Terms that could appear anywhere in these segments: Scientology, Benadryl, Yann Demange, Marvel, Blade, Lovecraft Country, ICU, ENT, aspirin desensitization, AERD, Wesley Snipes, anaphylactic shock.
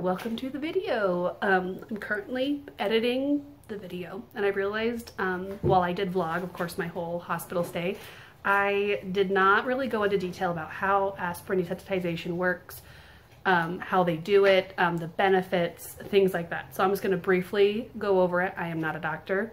welcome to the video. I'm currently editing the video, and I realized while I did vlog, of course, my whole hospital stay, I did not really go into detail about how aspirin desensitization works, how they do it, the benefits, things like that. So I'm just going to briefly go over it. I am not a doctor.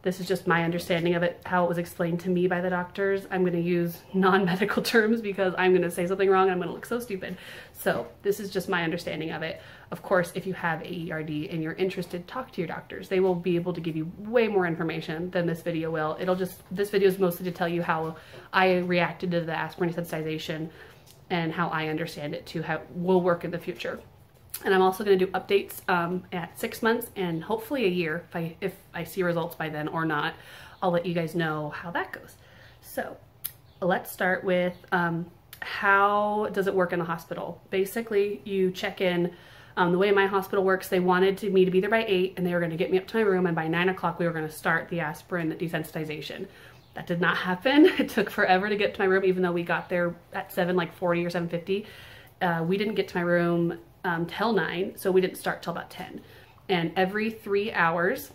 This is just my understanding of it, how it was explained to me by the doctors. I'm going to use non-medical terms because I'm going to say something wrong and I'm going to look so stupid. So this is just my understanding of it. Of course, if you have AERD and you're interested, talk to your doctors. They will be able to give you way more information than this video will. It'll just, this video is mostly to tell you how I reacted to the aspirin desensitization and how I understand it to how it will work in the future. And I'm also going to do updates at 6 months and hopefully a year. If I see results by then or not, I'll let you guys know how that goes. So let's start with how does it work in the hospital? Basically, you check in. The way my hospital works, they wanted me to be there by 8 and they were going to get me up to my room, and by 9 o'clock we were going to start the aspirin desensitization. That did not happen. It took forever to get to my room, even though we got there at 7:40 or 7:50. We didn't get to my room till 9, so we didn't start till about 10. And every 3 hours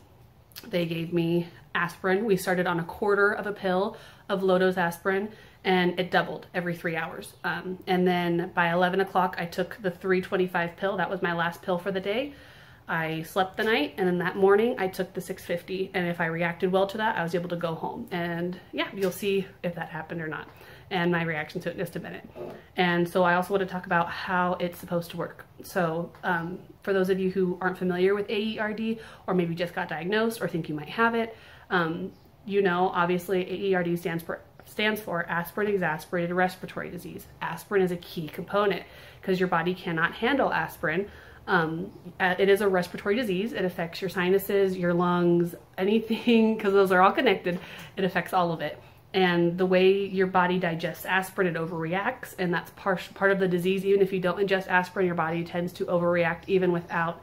they gave me aspirin. We started on a quarter of a pill of low-dose aspirin, and it doubled every 3 hours. And then by 11 o'clock I took the 325 pill. That was my last pill for the day. I slept the night, and then that morning I took the 650, and if I reacted well to that, I was able to go home. And yeah, you'll see if that happened or not, and my reaction to it in just a minute. And so I also want to talk about how it's supposed to work. So for those of you who aren't familiar with AERD, or maybe just got diagnosed or think you might have it, you know, obviously AERD stands for aspirin exacerbated respiratory disease. Aspirin is a key component because your body cannot handle aspirin. It is a respiratory disease. It affects your sinuses, your lungs, anything, because those are all connected. It affects all of it. And the way your body digests aspirin, it overreacts, and that's part of the disease. Even if you don't ingest aspirin, your body tends to overreact even without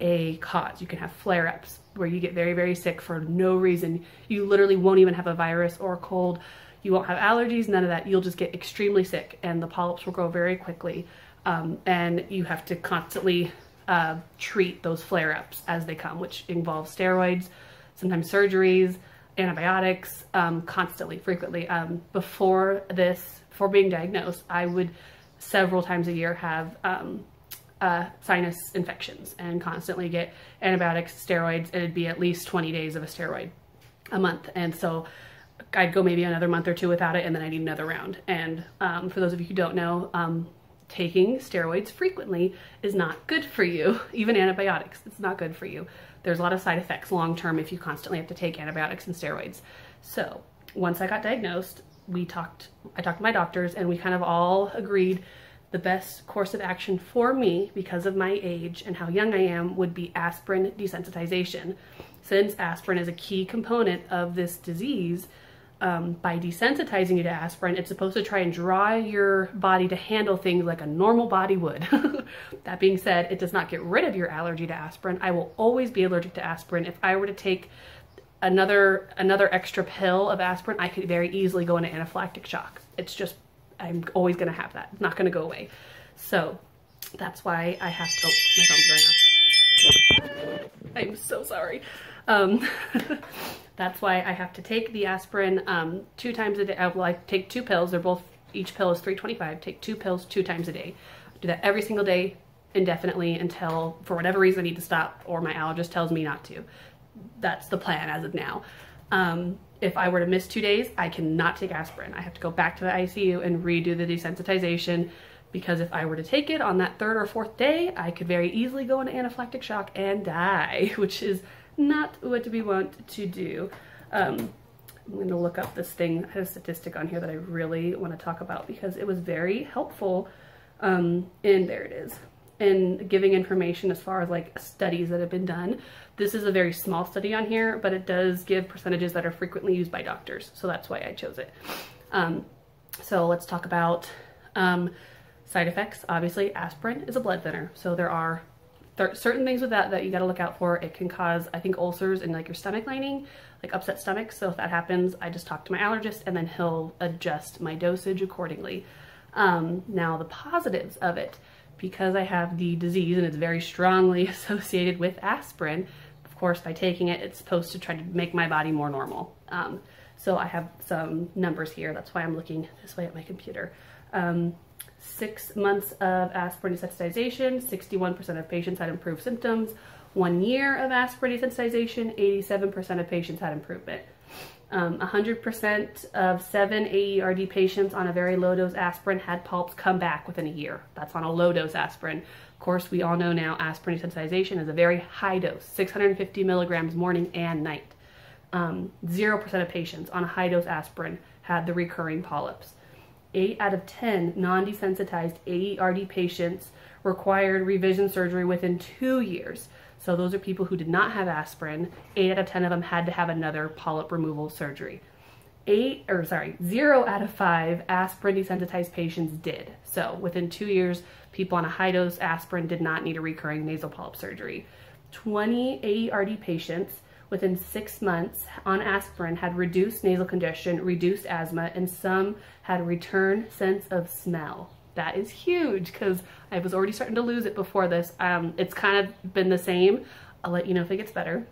a cause. You can have flare-ups where you get very, very sick for no reason. You literally won't even have a virus or a cold. You won't have allergies, none of that. You'll just get extremely sick, and the polyps will grow very quickly. And you have to constantly treat those flare-ups as they come, which involves steroids, sometimes surgeries, antibiotics, constantly, frequently. Before being diagnosed, I would several times a year have sinus infections and constantly get antibiotics, steroids. It'd be at least 20 days of a steroid a month. And so I'd go maybe another month or two without it, and then I need another round. And for those of you who don't know, taking steroids frequently is not good for you. Even antibiotics, it's not good for you. There's a lot of side effects long term if you constantly have to take antibiotics and steroids. So once I got diagnosed, I talked to my doctors, and we kind of all agreed the best course of action for me, because of my age and how young I am, would be aspirin desensitization. Since aspirin is a key component of this disease, by desensitizing you to aspirin, it's supposed to try and draw your body to handle things like a normal body would. That being said, it does not get rid of your allergy to aspirin. I will always be allergic to aspirin. If I were to take another extra pill of aspirin, I could very easily go into anaphylactic shock. It's just, I'm always going to have that. It's not going to go away. So that's why I have to, oh, my phone's going off. I'm so sorry. That's why I have to take the aspirin 2 times a day. Well, I take 2 pills. They're both, each pill is 325. Take 2 pills 2 times a day. I do that every single day indefinitely until, for whatever reason, I need to stop or my allergist tells me not to. That's the plan as of now. If I were to miss 2 days, I cannot take aspirin. I have to go back to the ICU and redo the desensitization, because if I were to take it on that 3rd or 4th day, I could very easily go into anaphylactic shock and die, which is not what we want to do. I'm going to look up this thing. I had a statistic on here that I really want to talk about because it was very helpful. And there it is. And giving information as far as like studies that have been done. This is a very small study on here, but it does give percentages that are frequently used by doctors. So that's why I chose it. So let's talk about side effects. Obviously, aspirin is a blood thinner. So there are certain things with that you got to look out for. It can cause, I think, ulcers in like your stomach lining, like upset stomachs. So if that happens, I just talk to my allergist and then he'll adjust my dosage accordingly. Now the positives of it. because I have the disease and it's very strongly associated with aspirin, of course, by taking it, it's supposed to try to make my body more normal. So I have some numbers here. That's why I'm looking this way at my computer. 6 months of aspirin desensitization, 61% of patients had improved symptoms. 1 year of aspirin desensitization, 87% of patients had improvement. 100% of 7 AERD patients on a very low dose aspirin had polyps come back within a year. That's on a low dose aspirin. Of course, we all know now aspirin desensitization is a very high dose, 650 milligrams morning and night. 0% of patients on a high dose aspirin had the recurring polyps. 8 out of 10 non-desensitized AERD patients required revision surgery within 2 years. So those are people who did not have aspirin. 8 out of 10 of them had to have another polyp removal surgery. 0 out of 5 aspirin desensitized patients did. So within 2 years, people on a high dose aspirin did not need a recurring nasal polyp surgery. 20 AERD patients within 6 months on aspirin had reduced nasal congestion, reduced asthma, and some had return sense of smell. That is huge because I was already starting to lose it before this. It's kind of been the same. I'll let you know if it gets better.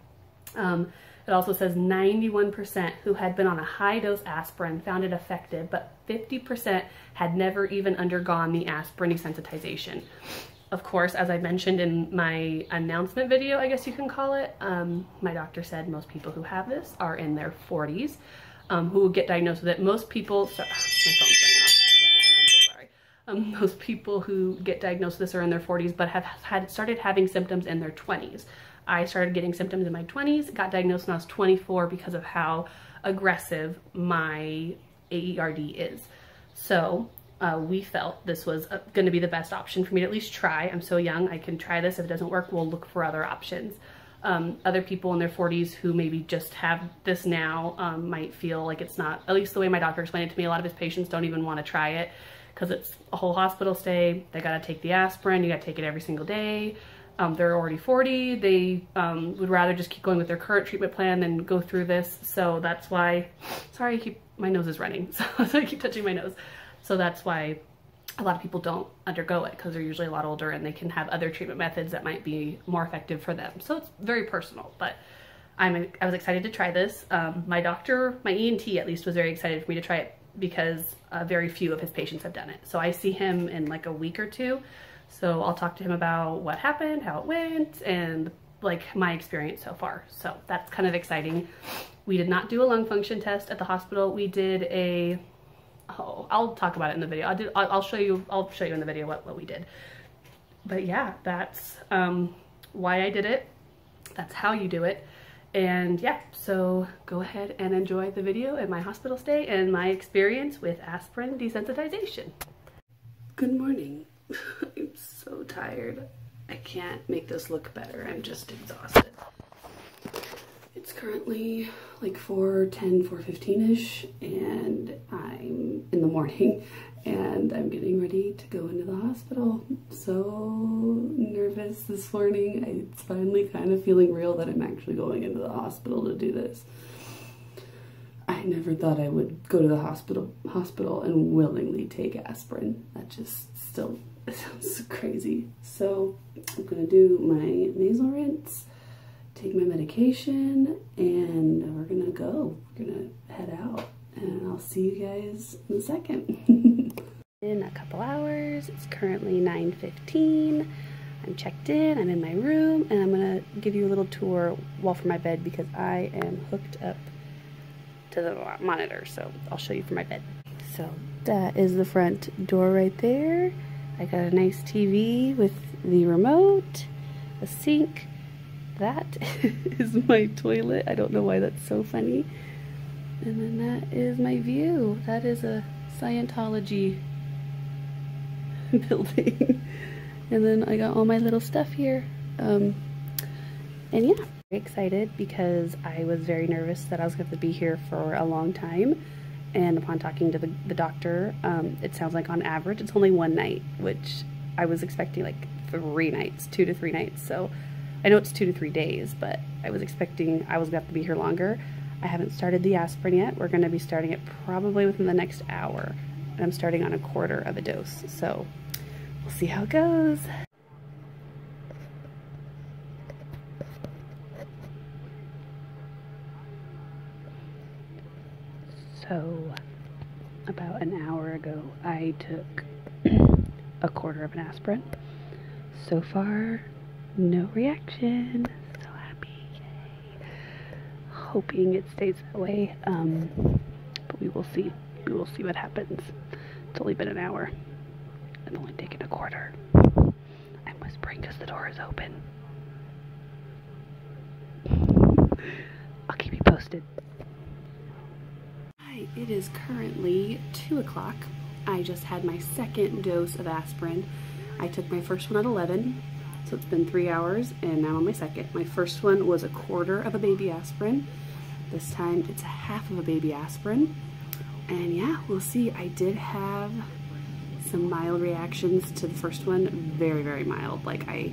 It also says 91% who had been on a high dose aspirin found it effective, but 50% had never even undergone the aspirin desensitization. Of course, as I mentioned in my announcement video, I guess you can call it, my doctor said most people who have this are in their 40s, who will get diagnosed with it. Most people who get diagnosed with this are in their 40s, but have started having symptoms in their 20s. I started getting symptoms in my 20s, got diagnosed when I was 24 because of how aggressive my AERD is. So we felt this was going to be the best option for me to at least try. I'm so young, I can try this. If it doesn't work, we'll look for other options. Other people in their 40s who maybe just have this now might feel like it's not, at least the way my doctor explained it to me, a lot of his patients don't even want to try it. Because it's a whole hospital stay, they gotta take the aspirin, you gotta take it every single day. They're already 40, they would rather just keep going with their current treatment plan than go through this. So that's why, sorry, my nose is running, so I keep touching my nose. So that's why a lot of people don't undergo it, because they're usually a lot older and they can have other treatment methods that might be more effective for them. So it's very personal, but I was excited to try this. My doctor, my ENT at least, was very excited for me to try it, because very few of his patients have done it. So I see him in like a week or two. So I'll talk to him about what happened, how it went, and like my experience so far. So that's kind of exciting. We did not do a lung function test at the hospital. We did a, I'll talk about it in the video. I'll show you in the video what we did. But yeah, that's why I did it. That's how you do it. And yeah, so go ahead and enjoy the video and my hospital stay and my experience with aspirin desensitization. Good morning. I'm so tired. I can't make this look better. I'm just exhausted. It's currently like 4:10, 4:15-ish, and I'm in the morning and I'm getting ready to go into the hospital. So nervous this morning. It's finally kind of feeling real that I'm actually going into the hospital to do this. I never thought I would go to the hospital and willingly take aspirin. That just still sounds crazy. So I'm gonna do my nasal rinse, take my medication, and we're gonna go. We're gonna head out, and I'll see you guys in a second. In a couple hours, it's currently 9:15. I'm checked in, I'm in my room, and I'm gonna give you a little tour while from my bed because I am hooked up to the monitor, so I'll show you from my bed. So that is the front door right there. I got a nice TV with the remote, a sink. That is my toilet. I don't know why that's so funny. And then that is my view. That is a Scientology building. And then I got all my little stuff here. And yeah, very excited because I was very nervous that I was going to have to be here for a long time. And upon talking to the doctor, it sounds like on average it's only 1 night, which I was expecting like 3 nights, 2 to 3 nights. So I know it's 2 to 3 days, but I was expecting I was gonna have to be here longer. I haven't started the aspirin yet. We're gonna be starting it probably within the next hour. And I'm starting on a quarter of a dose. So We'll see how it goes. So, about an hour ago, I took a quarter of an aspirin. So far, no reaction. So happy. Yay. Hoping it stays that way. But we will see. We will see what happens. It's only been an hour. I've only taken a quarter. I'm whispering because the door is open. I'll keep you posted. Hi, it is currently 2 o'clock. I just had my second dose of aspirin. I took my first one at 11, so it's been 3 hours, and now on my second. My first one was a quarter of a baby aspirin. This time it's a half of a baby aspirin. And yeah, we'll see. I did have some mild reactions to the first one, very, very mild. Like I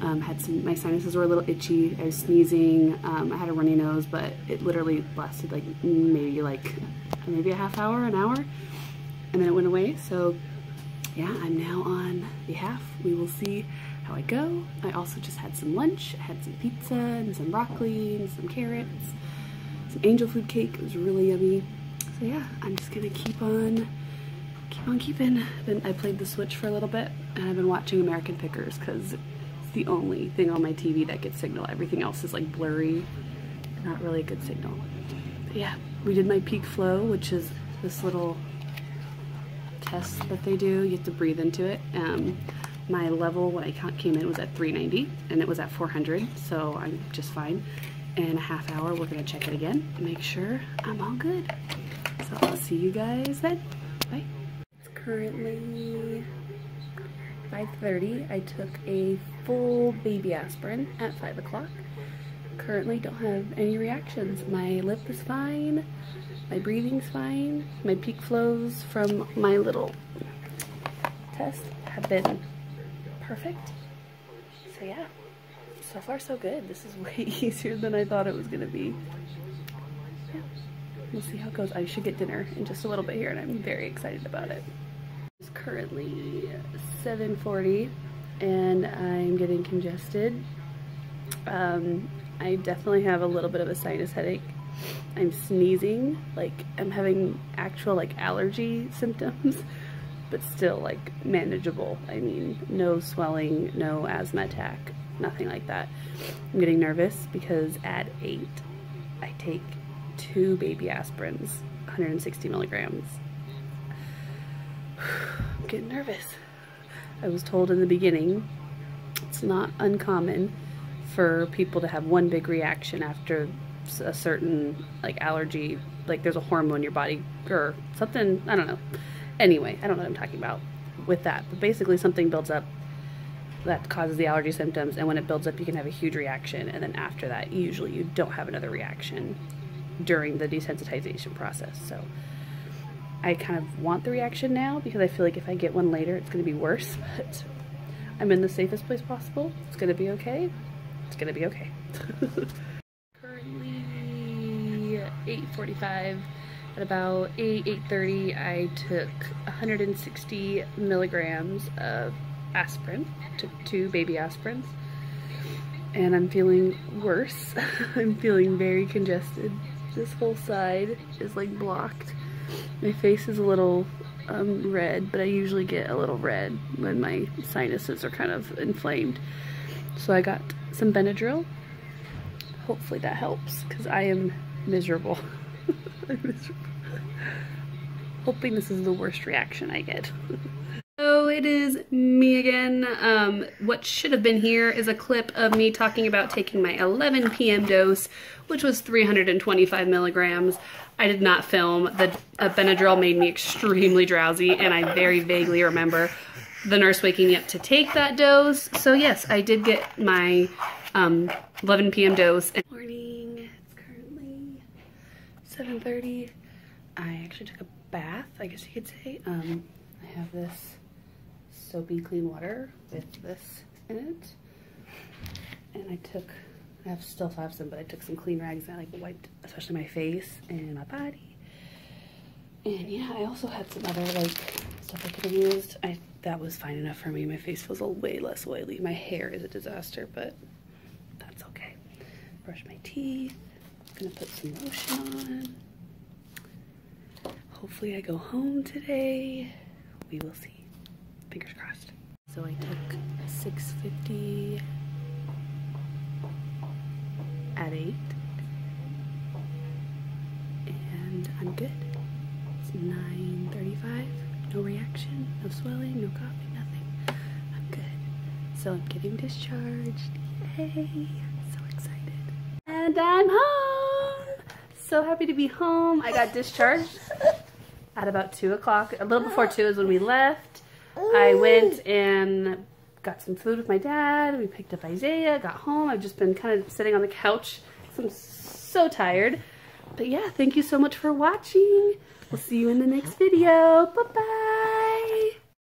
had some, my sinuses were a little itchy, I was sneezing, I had a runny nose, but it literally lasted like maybe a half hour, an hour, and then it went away. So yeah, I'm now on the half. We will see how I go. I also just had some lunch. I had some pizza and some broccoli and some carrots, some angel food cake. It was really yummy. So yeah, I'm just gonna keep on keeping. Then I played the Switch for a little bit, and I've been watching American Pickers because it's the only thing on my TV that gets signal. Everything else is like blurry, not really a good signal. But yeah, we did my peak flow, which is this little test that they do. You have to breathe into it. My level when I came in was at 390, and it was at 400, so I'm just fine. In a half hour, we're gonna check it again, make sure I'm all good. So I'll see you guys then. Bye. Currently 5:30. I took a full baby aspirin at 5 o'clock. Currently don't have any reactions. My lip is fine, my breathing's fine, my peak flows from my little test have been perfect. So yeah, so far so good. This is way easier than I thought it was gonna be. Yeah. We'll see how it goes. I should get dinner in just a little bit here, and I'm very excited about it. It's currently 7:40 and I'm getting congested. I definitely have a little bit of a sinus headache. I'm sneezing, like I'm having actual like allergy symptoms, but still like manageable. I mean, no swelling, no asthma attack, nothing like that. I'm getting nervous because at 8 I take 2 baby aspirins, 160 milligrams. I'm getting nervous. I was told in the beginning it's not uncommon for people to have one big reaction after a certain like allergy, like there's a hormone your body or something, I don't know. Anyway, I don't know what I'm talking about with that, but basically something builds up that causes the allergy symptoms, and when it builds up you can have a huge reaction, and then after that usually you don't have another reaction during the desensitization process. So I kind of want the reaction now because I feel like if I get one later, it's going to be worse, but I'm in the safest place possible. It's going to be okay. It's going to be okay. Currently 8:45. At about 8:30, I took 160 milligrams of aspirin. I took 2 baby aspirins, and I'm feeling worse. I'm feeling very congested. This whole side is like blocked. My face is a little red, but I usually get a little red when my sinuses are kind of inflamed. So I got some Benadryl. Hopefully that helps because I am miserable. I'm miserable. Hoping this is the worst reaction I get. So it is me again. What should have been here is a clip of me talking about taking my 11 p.m. dose, which was 325 milligrams. I did not film. The Benadryl made me extremely drowsy, and I very vaguely remember the nurse waking me up to take that dose. So yes, I did get my 11 p.m. dose. Morning, it's currently 7:30. I actually took a bath, I guess you could say. I have this soapy clean water with this in it, and I still have some, but I took some clean rags and I like wiped especially my face and my body. And yeah, I also had some other like stuff I could have used. That was fine enough for me. My face feels way less oily. My hair is a disaster, but that's okay. Brush my teeth. I'm gonna put some lotion on. Hopefully I go home today. We will see. Fingers crossed. So I took 650 at 8. And I'm good. It's 9:35. No reaction, no swelling, no coughing, nothing. I'm good. So I'm getting discharged. Yay! So excited. And I'm home! So happy to be home. I got discharged at about 2 o'clock. A little before 2 is when we left. I went and got some food with my dad. We picked up Isaiah, got home. I've just been kind of sitting on the couch. I'm so tired. But yeah, thank you so much for watching. We'll see you in the next video. Bye-bye.